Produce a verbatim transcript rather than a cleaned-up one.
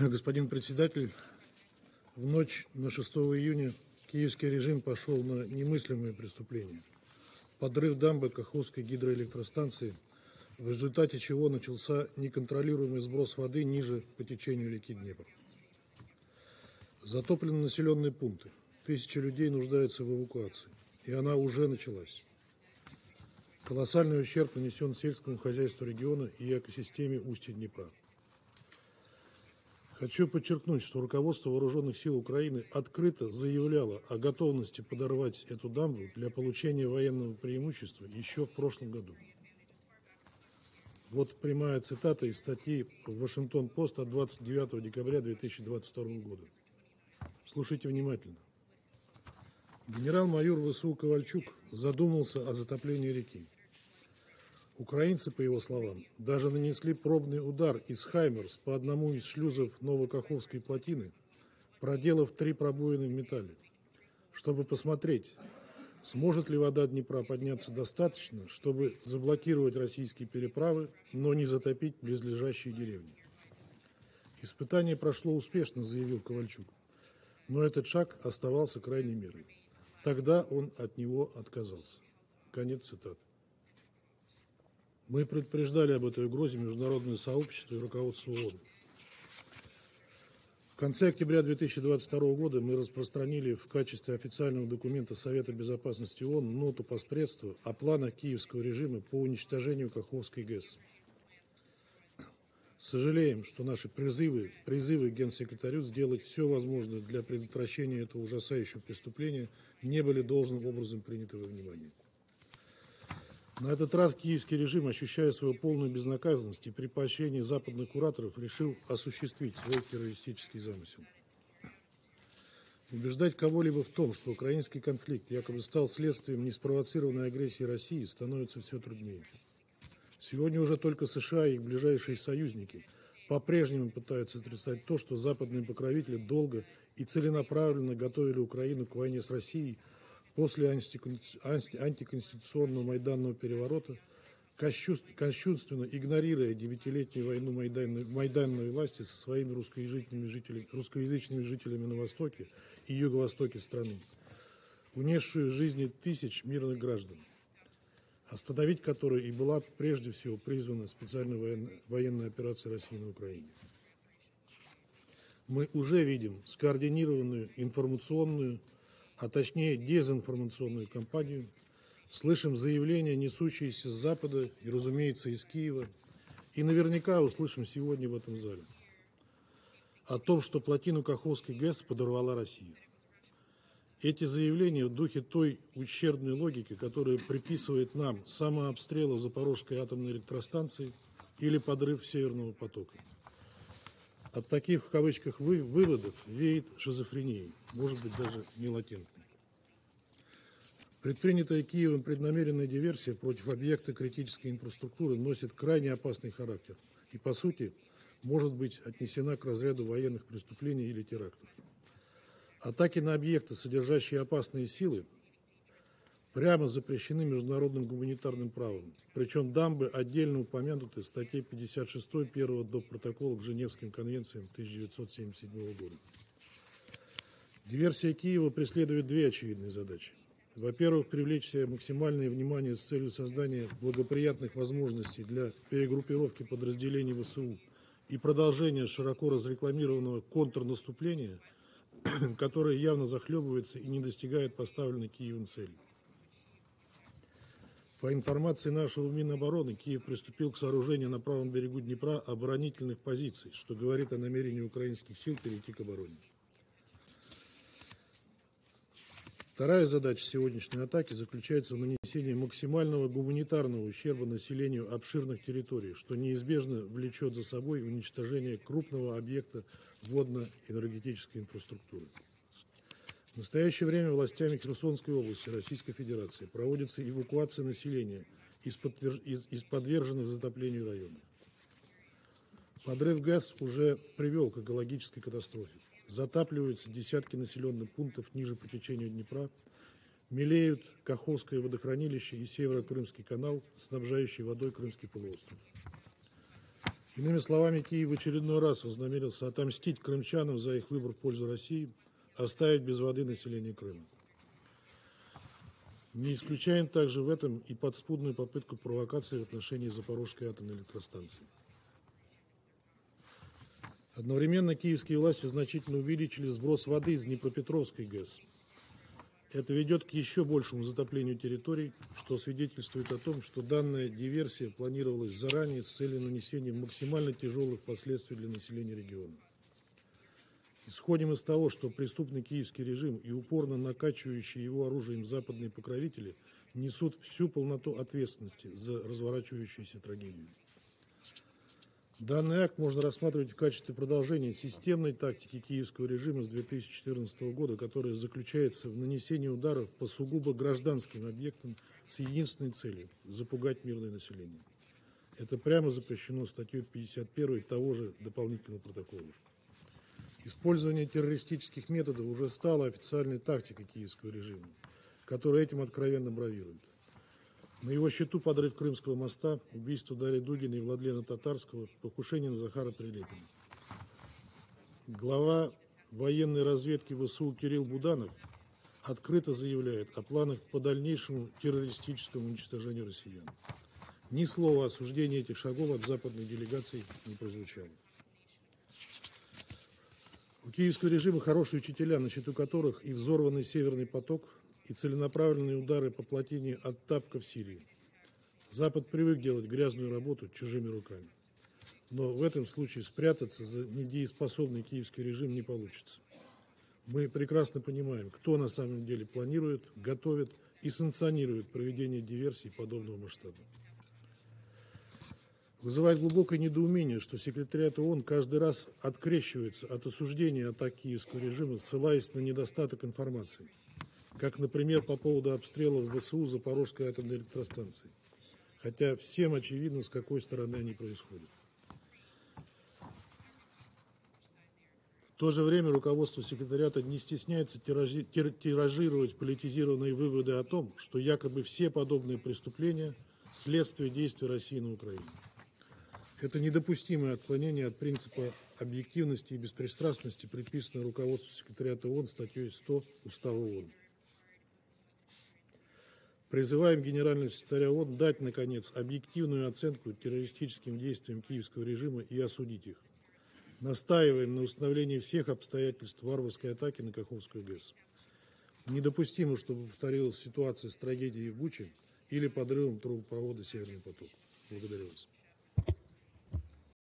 Господин председатель, в ночь на шестое июня киевский режим пошел на немыслимые преступления. Подрыв дамбы Каховской гидроэлектростанции, в результате чего начался неконтролируемый сброс воды ниже по течению реки Днепр. Затоплены населенные пункты. Тысячи людей нуждаются в эвакуации. И она уже началась. Колоссальный ущерб нанесен сельскому хозяйству региона и экосистеме устья Днепра. Хочу подчеркнуть, что руководство Вооруженных сил Украины открыто заявляло о готовности подорвать эту дамбу для получения военного преимущества еще в прошлом году. Вот прямая цитата из статьи в Вашингтон-Пост от двадцать девятого декабря две тысячи двадцать второго года. Слушайте внимательно. Генерал-майор ВСУ Ковальчук задумался о затоплении реки. Украинцы, по его словам, даже нанесли пробный удар из «Хаймерс» по одному из шлюзов Новокаховской плотины, проделав три пробоины в металле, чтобы посмотреть, сможет ли вода Днепра подняться достаточно, чтобы заблокировать российские переправы, но не затопить близлежащие деревни. Испытание прошло успешно, заявил Ковальчук, но этот шаг оставался крайней мерой. Тогда он от него отказался. Конец цитаты. Мы предупреждали об этой угрозе международное сообщество и руководство ООН. В конце октября две тысячи двадцать второго года мы распространили в качестве официального документа Совета безопасности ООН ноту посредства о планах киевского режима по уничтожению Каховской ГЭС. Сожалеем, что наши призывы, призывы к генсекретарю сделать все возможное для предотвращения этого ужасающего преступления не были должным образом приняты во внимание. На этот раз киевский режим, ощущая свою полную безнаказанность и при поощрении западных кураторов, решил осуществить свой террористический замысел. Убеждать кого-либо в том, что украинский конфликт якобы стал следствием неспровоцированной агрессии России, становится все труднее. Сегодня уже только США и их ближайшие союзники по-прежнему пытаются отрицать то, что западные покровители долго и целенаправленно готовили Украину к войне с Россией после антиконституционного майданного переворота, кощунственно игнорируя девятилетнюю войну майданной, майданной власти со своими русскоязычными жителями, русскоязычными жителями на востоке и юго-востоке страны, унесшую жизни тысяч мирных граждан, остановить которую и была прежде всего призвана специальная военная, военная операция России на Украине. Мы уже видим скоординированную информационную, а точнее дезинформационную кампанию, слышим заявления, несущиеся с Запада и, разумеется, из Киева, и наверняка услышим сегодня в этом зале о том, что плотину Каховской ГЭС подорвала Россия. Эти заявления в духе той ущербной логики, которая приписывает нам самообстрел Запорожской атомной электростанции или подрыв Северного потока. От таких, в кавычках, вы, выводов веет шизофренией, может быть, даже не латентной. Предпринятая Киевом преднамеренная диверсия против объекта критической инфраструктуры носит крайне опасный характер и, по сути, может быть отнесена к разряду военных преступлений или терактов. Атаки на объекты, содержащие опасные силы, прямо запрещены международным гуманитарным правом. Причем дамбы отдельно упомянуты в статье пятьдесят шесть первого до протокола к Женевским конвенциям тысяча девятьсот семьдесят седьмого года. Диверсия Киева преследует две очевидные задачи. Во-первых, привлечь себе максимальное внимание с целью создания благоприятных возможностей для перегруппировки подразделений ВСУ и продолжения широко разрекламированного контрнаступления, которая явно захлебывается и не достигает поставленной Киевом цели. По информации нашего Минобороны, Киев приступил к сооружению на правом берегу Днепра оборонительных позиций, что говорит о намерении украинских сил перейти к обороне. Вторая задача сегодняшней атаки заключается в нанесении максимального гуманитарного ущерба населению обширных территорий, что неизбежно влечет за собой уничтожение крупного объекта водно-энергетической инфраструктуры. В настоящее время властями Херсонской области Российской Федерации проводится эвакуация населения из, подтвер... из... из подверженных затоплению районов. Подрыв ГЭС уже привел к экологической катастрофе. Затапливаются десятки населенных пунктов ниже по течению Днепра, мелеют Каховское водохранилище и Северо-Крымский канал, снабжающий водой Крымский полуостров. Иными словами, Киев в очередной раз вознамерился отомстить крымчанам за их выбор в пользу России, оставить без воды население Крыма. Не исключаем также в этом и подспудную попытку провокации в отношении Запорожской атомной электростанции. Одновременно киевские власти значительно увеличили сброс воды из Днепропетровской ГЭС. Это ведет к еще большему затоплению территорий, что свидетельствует о том, что данная диверсия планировалась заранее с целью нанесения максимально тяжелых последствий для населения региона. Исходим из того, что преступный киевский режим и упорно накачивающие его оружием западные покровители несут всю полноту ответственности за разворачивающуюся трагедию. Данный акт можно рассматривать в качестве продолжения системной тактики киевского режима с две тысячи четырнадцатого года, которая заключается в нанесении ударов по сугубо гражданским объектам с единственной целью – запугать мирное население. Это прямо запрещено статьей пятьдесят первой того же дополнительного протокола. Использование террористических методов уже стало официальной тактикой киевского режима, который этим откровенно бравирует. На его счету подрыв Крымского моста, убийство Дарьи Дугиной и Владлена Татарского, покушение на Захара Прилепина. Глава военной разведки ВСУ Кирилл Буданов открыто заявляет о планах по дальнейшему террористическому уничтожению россиян. Ни слова осуждения этих шагов от западной делегации не прозвучало. У киевского режима хорошие учителя, на счету которых и взорванный Северный поток, и целенаправленные удары по плотине от Тапка в Сирии. Запад привык делать грязную работу чужими руками. Но в этом случае спрятаться за недееспособный киевский режим не получится. Мы прекрасно понимаем, кто на самом деле планирует, готовит и санкционирует проведение диверсий подобного масштаба. Вызывает глубокое недоумение, что секретариат ООН каждый раз открещивается от осуждения атак киевского режима, ссылаясь на недостаток информации. Как, например, по поводу обстрелов ВСУ Запорожской атомной электростанции. Хотя всем очевидно, с какой стороны они происходят. В то же время руководство секретариата не стесняется тиражи, тир, тиражировать политизированные выводы о том, что якобы все подобные преступления – следствие действий России на Украине. Это недопустимое отклонение от принципа объективности и беспристрастности, предписанное руководству секретариата ООН статьей сто Устава ООН. Призываем Генерального секретаря ООН дать, наконец, объективную оценку террористическим действиям киевского режима и осудить их. Настаиваем на установлении всех обстоятельств варварской атаки на Каховскую ГЭС. Недопустимо, чтобы повторилась ситуация с трагедией в Буче или подрывом трубопровода «Северный поток». Благодарю вас.